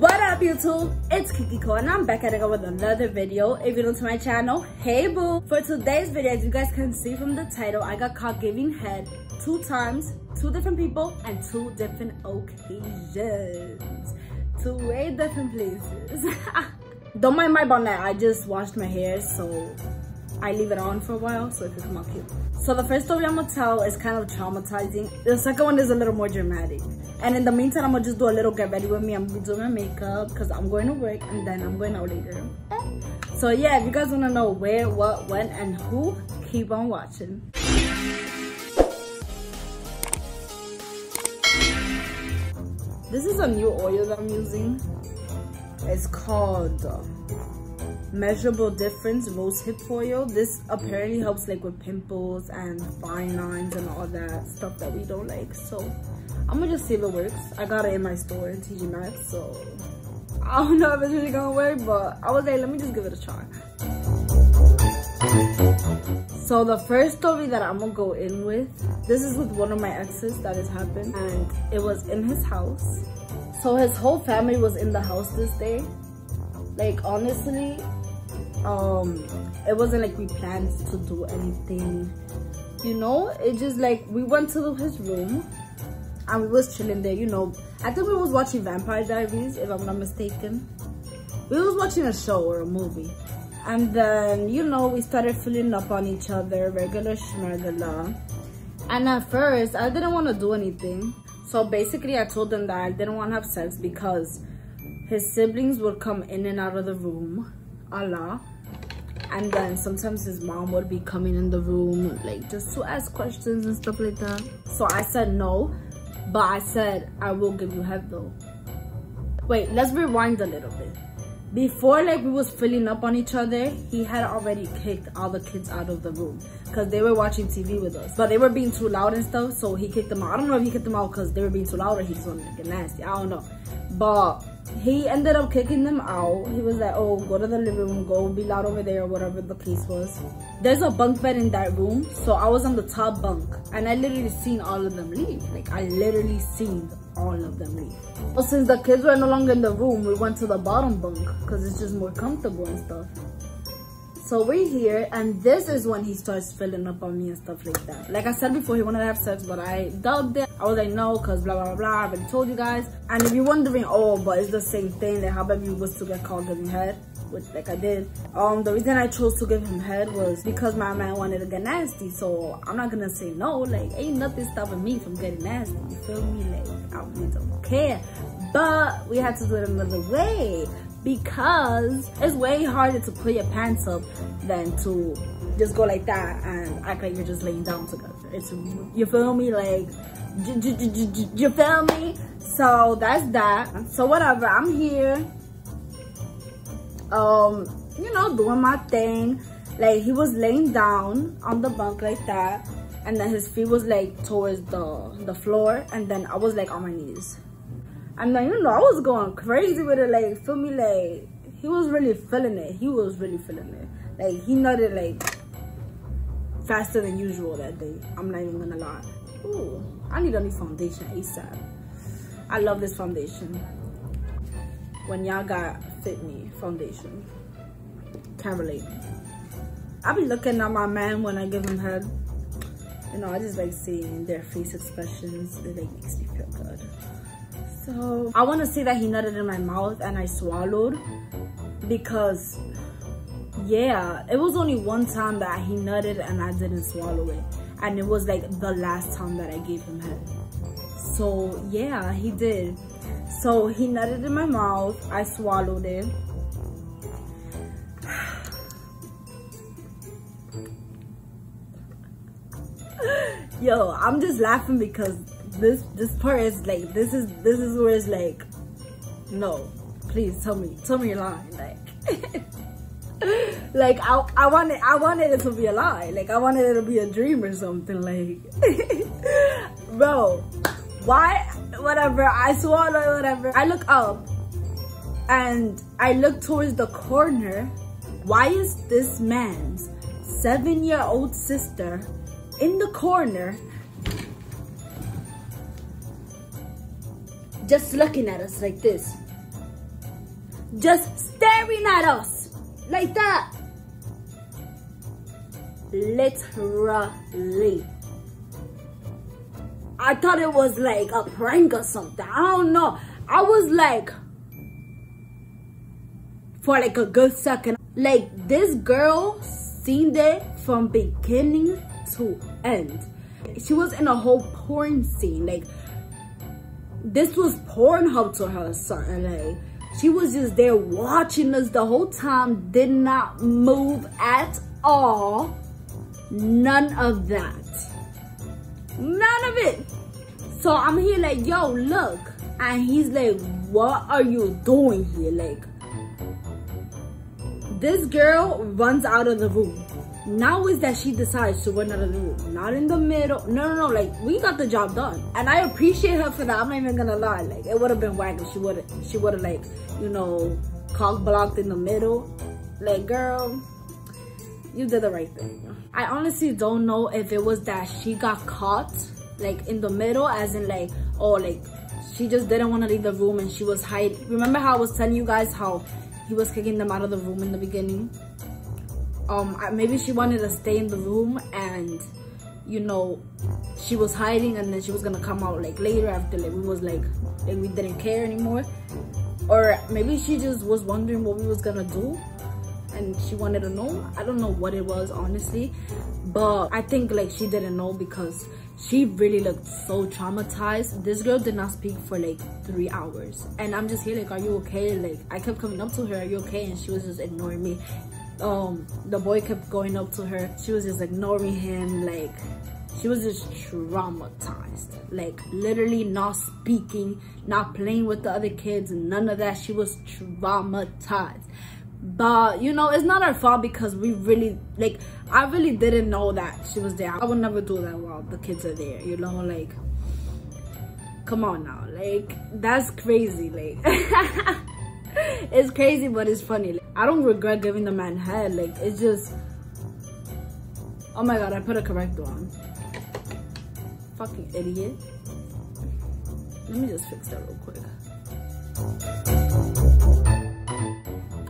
What up YouTube, it's Keke Cole and I'm back at it with another video. If you're new to my channel, hey boo. For today's video, as you guys can see from the title, I got caught giving head 2 times, 2 different people and 2 different occasions. 2 way different places. Don't mind my bonnet, I just washed my hair, so I leave it on for a while so it can come out cute. So the first story I'm gonna tell is kind of traumatizing. The second one is a little more dramatic. And in the meantime, I'm gonna just do a little get ready with me. I'm gonna be doing my makeup because I'm going to work and then I'm going out later. So yeah, if you guys wanna know where, what, when, and who, keep on watching. This is a new oil that I'm using. It's called Measurable Difference Rose Hip Oil. This apparently helps like with pimples and fine lines and all that stuff that we don't like. So I'm gonna just see if it works. I got it in my store in TG Max, so I don't know if it's really gonna work, but I was like, let me just give it a try. So the first story that I'm gonna go in with, this is with one of my exes that has happened, and it was in his house. So his whole family was in the house this day. Like honestly, it wasn't like we planned to do anything, you know. It just like we went to his room and we was chilling there, you know. I think we was watching Vampire Diaries, if I'm not mistaken. We was watching a show or a movie, and then, you know, we started filling up on each other, regular schmergala. And at first I didn't want to do anything, so basically I told him that I didn't want to have sex because his siblings would come in and out of the room a lot, and then sometimes his mom would be coming in the room like just to ask questions and stuff like that. So I said no, but I said I will give you head though. Wait, let's rewind a little bit. Before like we was filling up on each other, he had already kicked all the kids out of the room because they were watching TV with us, but they were being too loud and stuff, so he kicked them out. I don't know if he kicked them out because they were being too loud or he just wanted to get nasty, I don't know, but he ended up kicking them out. He was like, oh, go to the living room, go be loud over there, or whatever the case was. There's a bunk bed in that room, so I was on the top bunk and I literally seen all of them leave. Like I literally seen all of them leave. Well, since the kids were no longer in the room, we went to the bottom bunk because it's just more comfortable and stuff. So we're here, and this is when he starts filling up on me and stuff like that. Like I said before, he wanted to have sex, but I doubted it. I was like, no, because blah, blah, blah, I already told you guys. And if you're wondering, oh, but it's the same thing, like how about you was to get called giving head, which like I did. The reason I chose to give him head was because my man wanted to get nasty, so I'm not gonna say no. Like, ain't nothing stopping me from getting nasty, you feel me? Like, I really don't care. But we had to do it another way, because it's way harder to pull your pants up than to just go like that and act like you're just laying down together. It's, you feel me? Like, you feel me? So that's that. So whatever, I'm here, you know, doing my thing. Like he was laying down on the bunk like that, and then his feet was like towards the floor, and then I was like on my knees. And then, you know, I was going crazy with it, like, feel me? Like, he was really feeling it. He was really feeling it. Like, he nutted, like, faster than usual that day. I'm not even gonna lie. Ooh, I need a new foundation ASAP. I love this foundation. When y'all got Fit Me foundation. Can't relate. I be looking at my man when I give him head. You know, I just like seeing their face expressions. It, like, makes me feel good. So I want to say that he nutted in my mouth and I swallowed, because yeah, it was only one time that he nutted and I didn't swallow it, and it was like the last time that I gave him head. So yeah, he did. So he nutted in my mouth, I swallowed it. Yo, I'm just laughing because this part is like, this is where it's like, no, please tell me you're lying. Like like I wanted it to be a lie. Like I wanted it to be a dream or something, like bro, why? Whatever, I swallow whatever. I look up and I look towards the corner. Why is this man's 7-year-old sister in the corner just looking at us like this? just staring at us like that. Literally. I thought it was like a prank or something. I don't know. I was like, for like a good second, like this girl seen it from beginning to end. She was in a whole porn scene. Like, this was Pornhub to her or something. Like, she was just there watching us the whole time, did not move at all. None of that. None of it. So I'm here like, yo, look. And he's like, what are you doing here? Like, this girl runs out of the room. Now is that she decides to run out of the room. Not in the middle. No. Like, we got the job done. And I appreciate her for that. I'm not even gonna lie. Like, it would have been whack if she would have, like, you know, cock blocked in the middle. Like, girl, you did the right thing. I honestly don't know if it was that she got caught, like, in the middle, as in, like, oh, like, she just didn't want to leave the room and she was hiding. Remember how I was telling you guys how he was kicking them out of the room in the beginning? Maybe she wanted to stay in the room and, you know, she was hiding, and then she was gonna come out, like, later after, like, we was like we didn't care anymore. Or maybe she just was wondering what we was gonna do and she wanted to know. I don't know what it was, honestly, but I think, like, she didn't know because she really looked so traumatized. This girl did not speak for like 3 hours, and I'm just here like, are you okay? Like, I kept coming up to her, are you okay? And she was just ignoring me. The boy kept going up to her, she was just ignoring him. Like, she was just traumatized, like, literally not speaking, not playing with the other kids, none of that. She was traumatized. But, you know, it's not our fault because we really, like, I really didn't know that she was there. I would never do that while the kids are there, you know? Like, come on now. Like, that's crazy. Like, it's crazy, but it's funny. Like, I don't regret giving the man head. Like, it's just, oh my God, I put a corrector on. Fucking idiot. Let me just fix that real quick.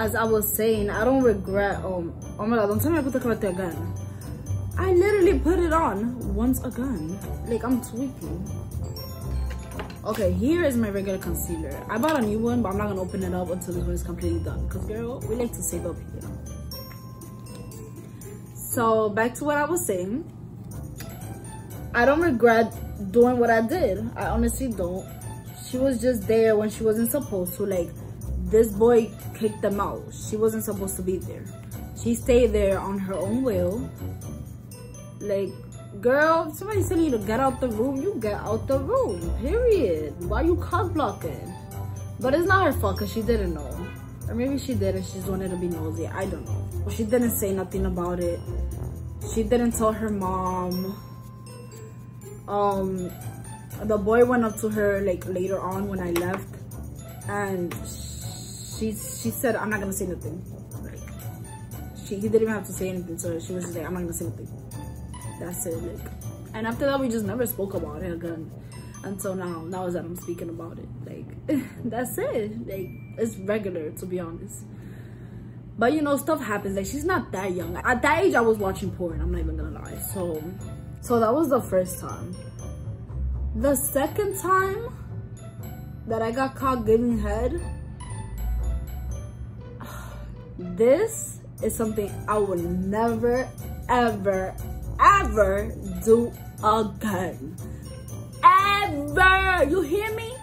As I was saying, I don't regret, oh my God, don't tell me I put the corrector again. I literally put it on once again. Like, I'm tweaking. Okay, here is my regular concealer. I bought a new one, but I'm not gonna open it up until this one is completely done. Cause girl, we like to save up here. So back to what I was saying. I don't regret doing what I did. I honestly don't. She was just there when she wasn't supposed to. Like, this boy kicked them out. She wasn't supposed to be there. She stayed there on her own will. Like, girl, somebody's telling you to get out the room, you get out the room, period. Why you cock blocking? But it's not her fault because she didn't know. Or maybe she did and she just wanted to be nosy. I don't know. She didn't say nothing about it. She didn't tell her mom. The boy went up to her, like, later on when I left, and she said, I'm not gonna say nothing. Like, he didn't even have to say anything, so she was just like, I'm not gonna say nothing. That's it. Like, and after that, we just never spoke about it again until now. Now is that I'm speaking about it. Like, that's it. Like, it's regular, to be honest. But, you know, stuff happens. Like, she's not that young. At that age, I was watching porn, I'm not even gonna lie. So that was the first time. The second time that I got caught giving head, this is something I will never, ever, ever do again. Ever! You hear me?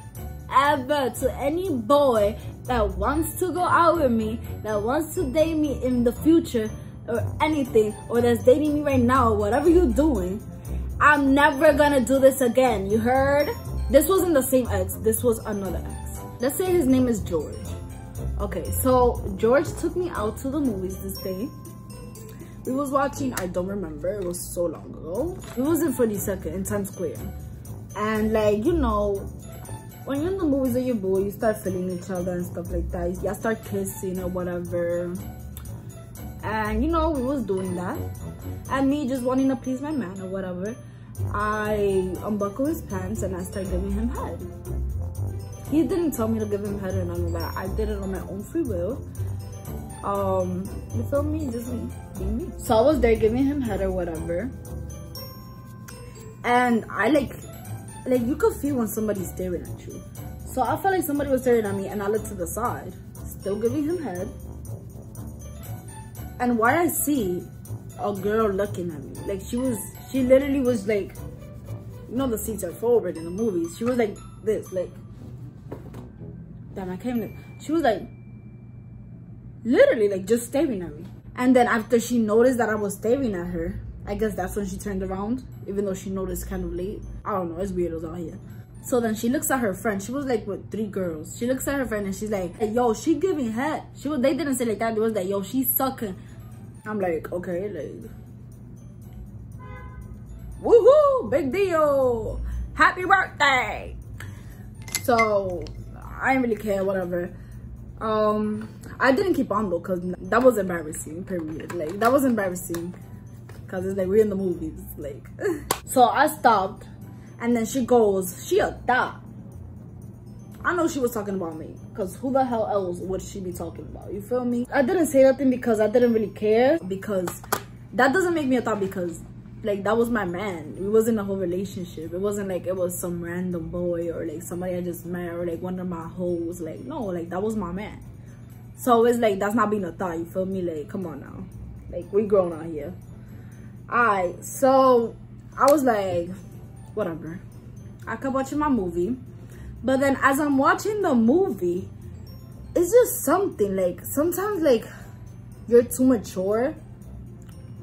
Ever. To any boy that wants to go out with me, that wants to date me in the future or anything, or that's dating me right now, or whatever you're doing, I'm never gonna do this again. You heard? This wasn't the same ex. This was another ex. Let's say his name is George. Okay, so George took me out to the movies this day. We was watching, I don't remember, it was so long ago. We was in 42nd in Times Square. And, like, you know, when you're in the movies with your boy, you start feeling each other and stuff like that. Y'all start kissing or whatever. And, you know, we was doing that. And me just wanting to please my man or whatever, I unbuckle his pants and I start giving him head. He didn't tell me to give him head or none of that. I did it on my own free will. You feel me? Just be me. So I was there giving him head or whatever. And I like you could feel when somebody's staring at you. So I felt like somebody was staring at me, and I looked to the side, still giving him head. And why I see a girl looking at me, like she literally was like, you know the seats are forward in the movies. She was like this, like, damn, I can't even, she was like, literally like just staring at me. And then after she noticed that I was staring at her, I guess that's when she turned around, even though she noticed kind of late. I don't know, it's weirdos out here. So then she looks at her friend. She was like with three girls. She looks at her friend and she's like, hey, yo, she giving head. She was, they didn't say like that. It was like, yo, she's sucking. I'm like, okay, like, woohoo, big deal. Happy birthday. So I didn't really care, whatever. I didn't keep on though, cause that was embarrassing, period. Like, that was embarrassing. Cause it's like, we're in the movies, like. So I stopped. And then she goes, she a thot. I know she was talking about me, because who the hell else would she be talking about? You feel me? I didn't say nothing because I didn't really care, because that doesn't make me a thot, because like that was my man. We wasn't a whole relationship. It wasn't like it was some random boy or like somebody I just met or like one of my hoes. Like, no, like that was my man. So it's like, that's not being a thot, you feel me? Like, come on now. Like, we grown out here. Alright, so I was like, whatever, I kept watching my movie. But then as I'm watching the movie, it's just something like, sometimes like you're too mature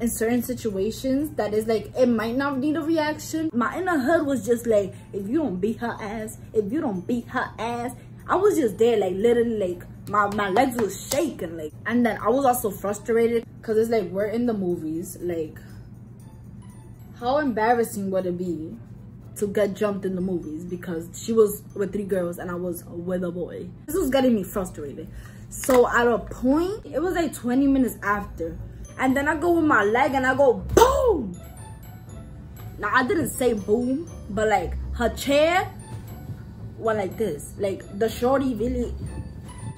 in certain situations that is like, it might not need a reaction. My inner hood was just like, if you don't beat her ass, if you don't beat her ass. I was just there like literally like my legs was shaking, like. And then I was also frustrated because it's like, we're in the movies, like how embarrassing would it be to get jumped in the movies, because she was with three girls and I was with a boy. This was getting me frustrated. So at a point, it was like 20 minutes after, and then I go with my leg and I go boom. Now I didn't say boom, but like her chair went like this. Like the shorty really,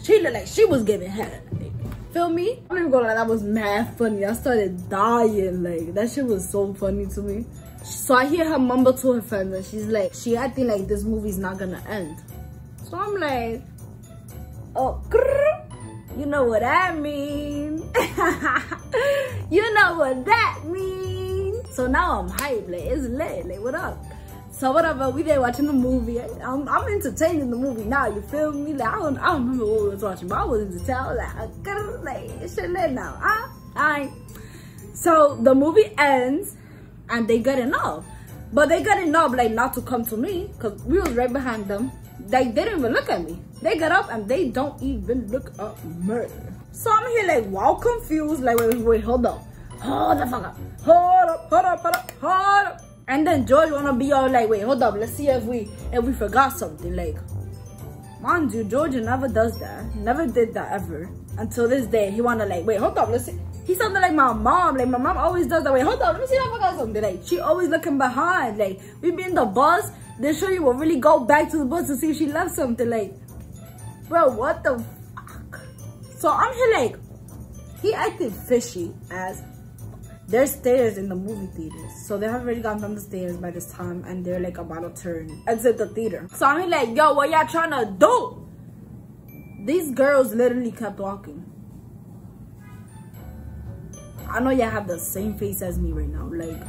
she looked like she was giving head. Like, feel me? I'm not even gonna lie, that was mad funny. I started dying, like that shit was so funny to me. So I hear her mumble to her friends and she's like, she acting like this movie's not gonna end. So I'm like, oh, you know what I mean. You know what that means. So now I'm hyped, like it's lit, like what up? So whatever, we there watching the movie. I'm entertaining the movie now, you feel me? Like I don't remember what we was watching, but I was entertained. I was like it's shit lit now, huh? Alright. So the movie ends. And they got enough, but they got enough like not to come to me, because we was right behind them. They didn't even look at me. They got up and they don't even look up murder. So I'm here like wow, confused, like wait, hold up. And then George wanna be all like, wait, hold up, let's see if we forgot something. Like, man, dude, George never does that. He never did that ever until this day. He wanna like, wait, hold up, let's see. He sounded like my mom. Like, my mom always does that. Wait, hold on. Let me see if I forgot something. Like, she always looking behind. Like, we be in the bus. They show you will really go back to the bus to see if she left something. Like, bro, what the fuck? So, I'm here like, he acted fishy as there's stairs in the movie theater. So, they have already gone down the stairs by this time. And they're, like, about to turn. Exit the theater. So, I'm here like, yo, what y'all trying to do? These girls literally kept walking. I know y'all have the same face as me right now, like,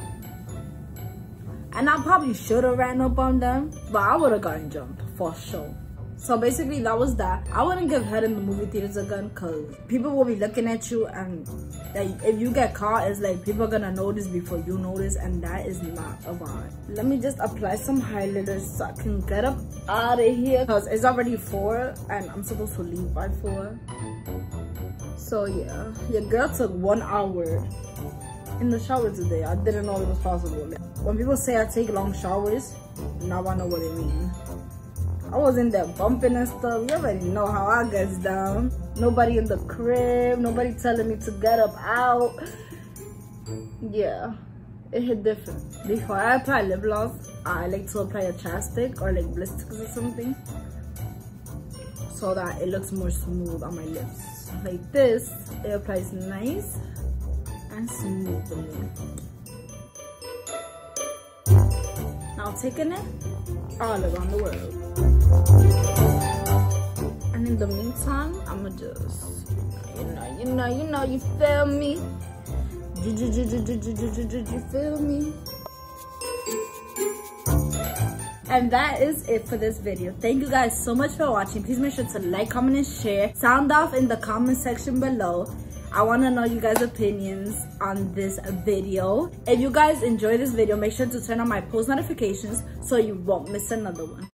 and I probably should have ran up on them, but I would have gotten jumped for sure. So basically that was that. I wouldn't give head in the movie theaters again, because people will be looking at you, and like if you get caught, it's like people are gonna notice before you notice, and that is not a vibe. Let me just apply some highlighters so I can get up out of here, because it's already 4 and I'm supposed to leave by 4. So yeah, your girl took 1 hour in the shower today. I didn't know it was possible. When people say I take long showers, now I know what they mean. I was in there bumping and stuff. You already know how I gets down. Nobody in the crib, nobody telling me to get up out. Yeah, it hit different. Before I apply lip gloss, I like to apply a chapstick or like lipsticks or something. so that it looks more smooth on my lips. Like this, it applies nice and smoothly. Now taking it all around the world. And in the meantime, I'ma just, you feel me? You feel me? And that is it for this video. Thank you guys so much for watching. Please make sure to like, comment, and share. Sound off in the comment section below. I want to know you guys' opinions on this video. If you guys enjoy this video, make sure to turn on my post notifications so you won't miss another one.